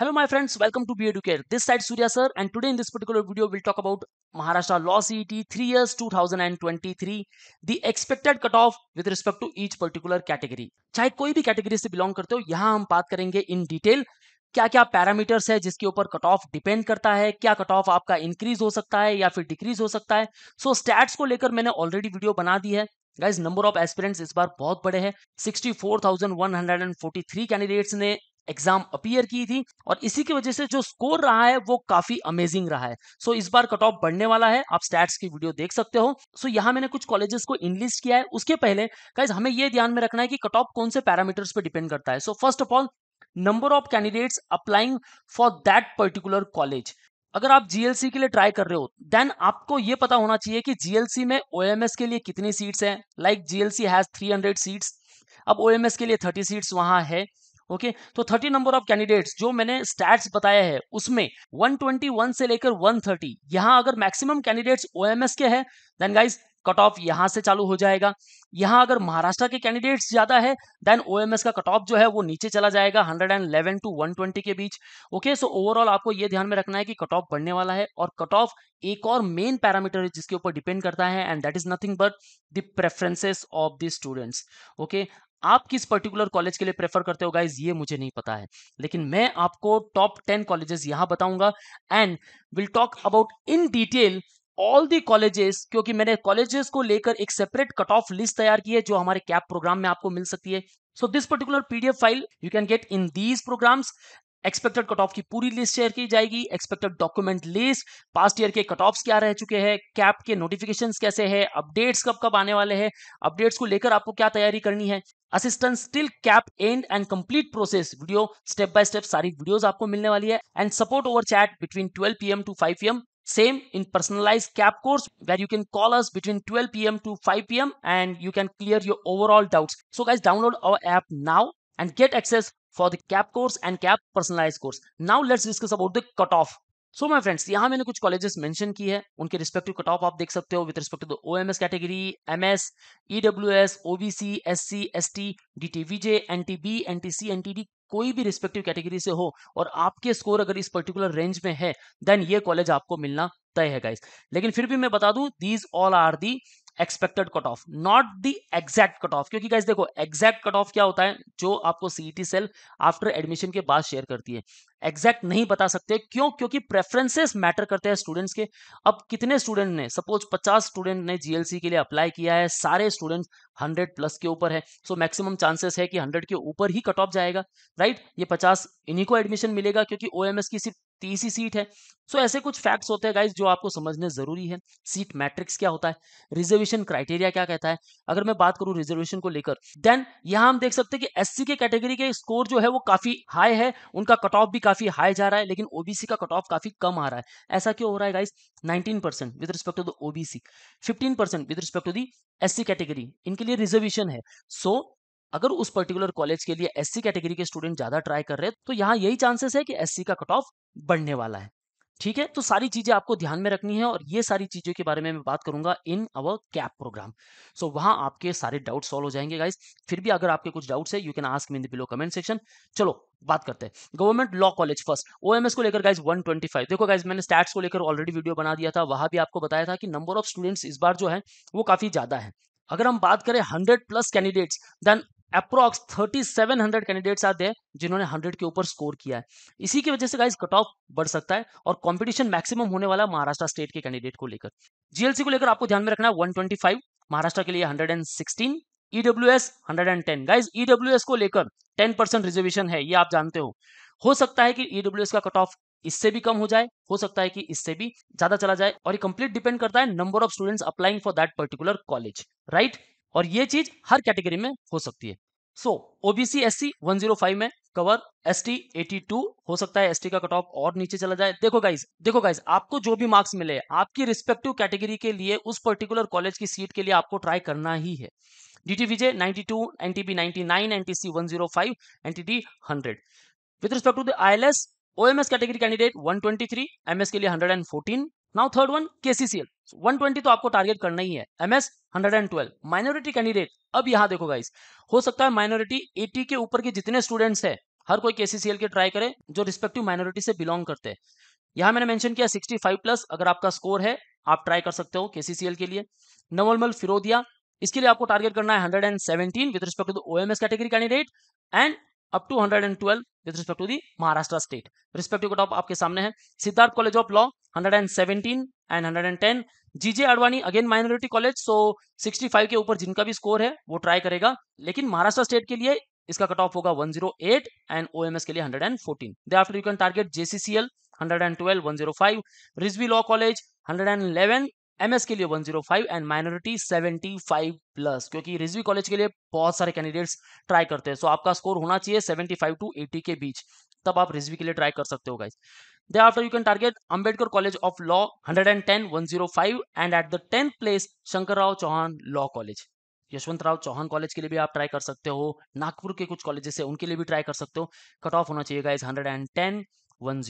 Hello my friends, welcome to B EduCARE. This side Surya sir, and today in this particular video we'll talk about Maharashtra Law CET 3 years 2023, the expected cutoff with respect to each particular category. चाहे कोई भी category से belong करते हो, यहाँ हम बात करेंगे in detail क्या क्या पैरामीटर्स है जिसके ऊपर कट ऑफ डिपेंड करता है, क्या कट ऑफ आपका इंक्रीज हो सकता है या फिर डिक्रीज हो सकता है. सो स्टैट्स को लेकर मैंने ऑलरेडी वीडियो बना दी है. गाइज, नंबर ऑफ एस्पिरेंट्स इस बार बहुत बड़े हैं. 64,143 कैंडिडेट्स ने एग्जाम अपीयर की थी और इसी की वजह से जो स्कोर रहा है वो काफी अमेजिंग रहा है. सो इस बार कट ऑफ बढ़ने वाला है. आप स्टैट्स की वीडियो देख सकते हो. सो यहाँ मैंने कुछ कॉलेजेस को इनलिस्ट किया है. उसके पहले गाइज हमें ये ध्यान में रखना है कि कट ऑफ कौन से पैरामीटर्स पे डिपेंड करता है. So first of all, number of candidates applying for that particular college. अगर आप जीएलसी के लिए ट्राई कर रहे हो देन आपको ये पता होना चाहिए कि जीएलसी में ओएमएस के लिए कितनी सीट्स हैं. लाइक जीएलसी हैज 300 सीट्स, अब ओएमएस के लिए 30 सीट्स वहां है. ओके, तो 30 नंबर ऑफ कैंडिडेट्स जो मैंने स्टैट्स बताया है उसमें 121 से लेकर 130, यहाँ अगर मैक्सिमम कैंडिडेट्स ओएमएस के हैं देन गाइज कट ऑफ यहाँ से चालू हो जाएगा. यहाँ अगर महाराष्ट्र के कैंडिडेट्स ज्यादा है देन ओएमएस का कट ऑफ जो है वो नीचे चला जाएगा 111 टू 120 के बीच. ओके, सो ओवरऑल आपको ये ध्यान में रखना है कि कट ऑफ बढ़ने वाला है. और कट ऑफ एक और मेन पैरामीटर है जिसके ऊपर डिपेंड करता है, and that is nothing but the preferences of the students. Okay, आप किस पर्टिकुलर कॉलेज के लिए प्रेफर करते हो गाइज ये मुझे नहीं पता है, लेकिन मैं आपको टॉप 10 कॉलेजेस यहाँ बताऊंगा and will talk about in detail all the colleges, क्योंकि मैंने कॉलेजेस को लेकर एक सेपरेट कट ऑफ लिस्ट तैयार की है जो हमारे कैप प्रोग्राम में आपको मिल सकती है. So this particular PDF file you can get in these programs. Expected cut off की पूरी लिस्ट शेयर की जाएगी, expected document list, past year के कट ऑफ्स क्या रह चुके हैं, कैप के नोटिफिकेशंस कैसे हैं, अपडेट्स कब कब आने वाले हैं, अपडेट्स को लेकर आपको क्या तैयारी करनी है, assistance till CAP and complete process video, step by step सारी वीडियोस आपको मिलने वाली है, and support over chat between 12 PM to 5 PM. Same in personalized CAP course where you can call us between 12 PM to 5 PM and you can clear your overall doubts. So guys, download our app now and get access for the CAP course and CAP personalized course. Now let's discuss about the cutoff. So my friends, यहाँ मैंने कुछ colleges mention की है, उनके respective cut of आप देख सकते हो with respect to the OMS category, MS, EWS, OBC, SC, ST, DTVJ, NTB, NTC, NTD, कोई भी रिस्पेक्टिव कैटेगरी से हो और आपके स्कोर अगर इस पर्टिकुलर रेंज में है देन ये कॉलेज आपको मिलना तय है गाइस. लेकिन फिर भी मैं बता दूं, these all are the expected cut off, not the exact cut off, क्योंकि गाइस देखो एग्जैक्ट कट ऑफ क्या होता है जो आपको सीईटी सेल आफ्टर एडमिशन के बाद शेयर करती है. एग्जैक्ट नहीं बता सकते, क्यों? क्योंकि प्रेफरेंसेस मैटर करते हैं स्टूडेंट्स के. अब कितने स्टूडेंट ने, सपोज 50 स्टूडेंट ने जीएलसी के लिए अप्लाई किया है, सारे स्टूडेंट्स 100 प्लस के ऊपर है, सो मैक्सिमम चांसेस है कि 100 के ऊपर ही कट ऑफ जाएगा, राइट? ये 50 इन्हीं को एडमिशन मिलेगा क्योंकि ओएमएस की सिर्फ 30 ही सीट है. सो ऐसे कुछ फैक्ट्स होते हैं गाइज जो आपको समझने जरूरी है. सीट मैट्रिक्स क्या होता है, रिजर्वेशन क्राइटेरिया क्या कहता है. अगर मैं बात करूं रिजर्वेशन को लेकर देन यहाँ हम देख सकते हैं कि एससी के कैटेगरी के स्कोर जो है वो काफी हाई है, उनका कट ऑफ भी काफी हाई जा रहा है, लेकिन ओबीसी का कट ऑफ काफी कम आ रहा है. ऐसा क्यों हो रहा है guys? 19% with respect to the OBC, 15% with respect to the SC category, इनके लिए रिजर्वेशन है. सो अगर उस पर्टिकुलर कॉलेज के लिए एससी कैटेगरी के स्टूडेंट ज्यादा ट्राई कर रहे हैं तो यहाँ यही चांसेस है कि एससी का कट ऑफ बढ़ने वाला है. ठीक है, तो सारी चीजें आपको ध्यान में रखनी है और ये सारी चीजों के बारे में मैं बात करूंगा इन अवर कैप प्रोग्राम. सो वहां आपके सारे डाउट सॉल्व हो जाएंगे गाइस. फिर भी अगर आपके कुछ डाउट्स है you can ask me in the below comment section. चलो बात करते हैं government law college first. OMS को लेकर गाइस 125. देखो गाइस मैंने स्टैट्स को लेकर ऑलरेडी वीडियो बना दिया था, वहां भी आपको बताया था कि नंबर ऑफ स्टूडेंट्स इस बार जो है वो काफी ज्यादा है. अगर हम बात करें 100 plus candidates then approx 3700 candidates आते हैं जिन्होंने 100 के ऊपर स्कोर किया है. इसी की वजह से गाइस कट ऑफ बढ़ सकता है और कंपटीशन मैक्सिमम होने वाला महाराष्ट्र स्टेट के कैंडिडेट को लेकर. जीएलसी को लेकर आपको ध्यान में रखना है 125, महाराष्ट्र के लिए 116, ईडब्ल्यूएस 110. गाइस ईडब्ल्यूएस को लेकर 10% रिजर्वेशन है, ये आप जानते हो सकता है कि ईडब्ल्यूएस का कट ऑफ इससे भी कम हो जाए, हो सकता है कि इससे भी ज्यादा चला जाए, और ये कंप्लीट डिपेंड करता है number of students applying for that particular college, right? और ये चीज हर कैटेगरी में हो सकती है. सो ओबीसी एससी 105 में कवर, एसटी 82, हो सकता है एसटी का कट ऑफ और नीचे चला जाए. देखो गाइज आपको जो भी मार्क्स मिले आपकी रिस्पेक्टिव कैटेगरी के लिए उस पर्टिकुलर कॉलेज की सीट के लिए आपको ट्राई करना ही है. DTVJ 92, NTB 99, NTC 105, NTD 100. With respect to the ILS OMS category candidate 123, MS के लिए 114. नाउ थर्ड वन केसीसीएल 120 तो आपको टारगेट करना ही है. एमएस 112. माइनॉरिटी कैंडिडेट, अब यहाँ देखो गाइस हो सकता है माइनॉरिटी 80 के ऊपर के जितने स्टूडेंट्स हैं हर कोई केसीसीएल के ट्राई करे जो रिस्पेक्टिव माइनॉरिटी से बिलोंग करते हैं। यहाँ मैंने मेंशन किया 65+ अगर आपका स्कोर है आप ट्राई कर सकते हो केसीसीएल के लिए। नवमल फिरोदिया, इसके लिए आपको टारगेट करना है 117 with respect to the OMS category candidate and up to 112 with respect to the Maharashtra state. Respective cut off आपके सामने है। Siddharth college of law 117 and 110। GJ Advani again minority college, so 65 के ऊपर जिनका भी स्कोर है वो ट्राई करेगा। लेकिन महाराष्ट्र स्टेट के लिए इसका कट ऑफ होगा 108 एंड ओएमएस के लिए 114। Thereafter you can target JCCL 112 105, Rizvi law college 111, MS के लिए 105 एंड माइनॉरिटी 75+, क्योंकि रिजवी कॉलेज के लिए बहुत सारे कैंडिडेट्स ट्राई करते हैं। सो आपका स्कोर होना चाहिए 75 टू 80 के बीच, तब आप रिजवी के लिए ट्राई कर सकते हो guys. Thereafter you can target Ambedkar College of Law 110 105 and at the 10th place Shankar Rao Chauhan Law College। Yashwant Rao Chauhan college के लिए भी आप ट्राई कर सकते हो, नागपुर के कुछ कॉलेजेस है उनके लिए भी ट्राई कर सकते हो। कट ऑफ होना चाहिए guys 110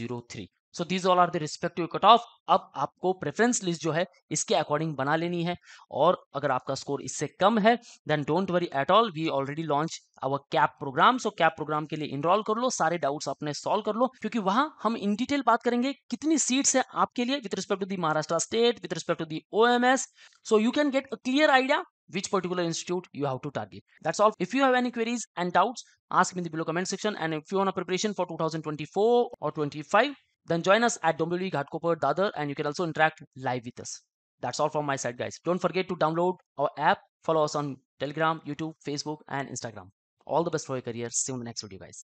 103। So these all are the respective cut off. अब आपको प्रेफरेंस लिस्ट जो है इसके अकॉर्डिंग बना लेनी है, और अगर आपका स्कोर इससे कम है then don't worry at all, we already launch our CAP program. So CAP program के लिए इनरोल कर लो, सारे डाउट्स अपने सॉल्व कर लो, क्योंकि वहां हम इन डिटेल बात करेंगे कितनी सीट्स है आपके लिए with respect to the Maharashtra state, with respect to the OMS. So you can get a clear idea which particular institute you have to target. That's all. If you have any queries and doubts, ask me in the below comment section. And if you want a preparation for 2024 or 25, then join us at WLE Ghatkopar Dadar, and you can also interact live with us. That's all from my side, guys. Don't forget to download our app. Follow us on Telegram, YouTube, Facebook, and Instagram. All the best for your career. See you in the next video, guys.